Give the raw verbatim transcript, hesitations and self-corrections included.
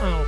bonito.